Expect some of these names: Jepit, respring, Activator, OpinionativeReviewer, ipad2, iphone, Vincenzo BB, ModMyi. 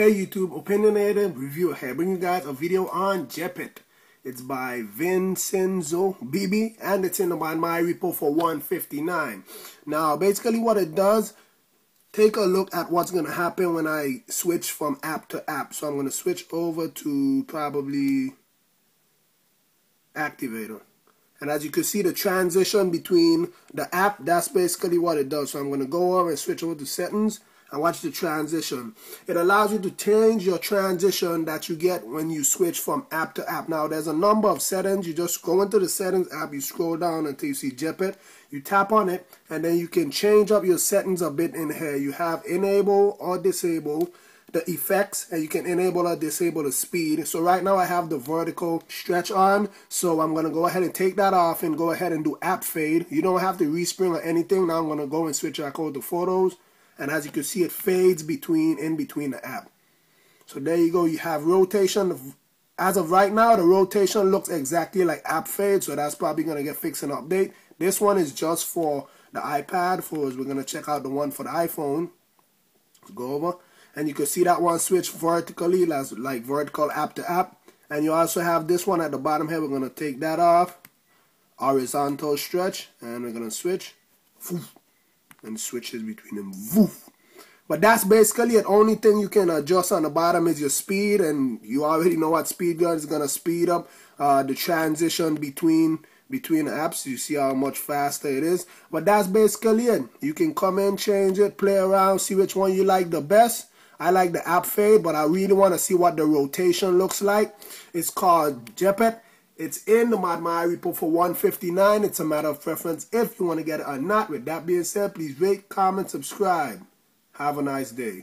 Hey YouTube, Opinionator Reviewer here, bringing you guys a video on Jepit. It's by Vincenzo BB and it's in the ModMyi repo for $159. Now basically what it does, take a look at what's going to happen when I switch from app to app. So I'm going to switch over to probably Activator. And as you can see, the transition between the app, that's basically what it does. So I'm going to go over and switch over to settings and watch the transition. It allows you to change your transition that you get when you switch from app to app. Now there's a number of settings. You just go into the settings app, you scroll down until you see Jepit, you tap on it, and then you can change up your settings a bit in here. You have enable or disable the effects, and you can enable or disable the speed. So right now I have the vertical stretch on, so I'm going to go ahead and take that off and go ahead and do app fade. You don't have to respring or anything. Now I'm going to go and switch back over to photos. And as you can see, it fades in between the app. So there you go. You have rotation. As of right now, the rotation looks exactly like app fade. So that's probably going to get fixed and update. This one is just for the iPad. First, we're going to check out the one for the iPhone. Let's go over. And you can see that one switch vertically, like vertical app to app. And you also have this one at the bottom here. We're going to take that off. Horizontal stretch. And we're going to switch. And switches between them. Woof. But that's basically it. Only thing you can adjust on the bottom is your speed, and you already know what speed gun is gonna speed up the transition between apps. You see how much faster it is. But that's basically it. You can come in, change it, play around, see which one you like the best. I like the app fade, but I really want to see what the rotation looks like. It's called Jepit. It's in the ModMyi repo for $159. It's a matter of preference if you want to get it or not. With that being said, please rate, comment, subscribe. Have a nice day.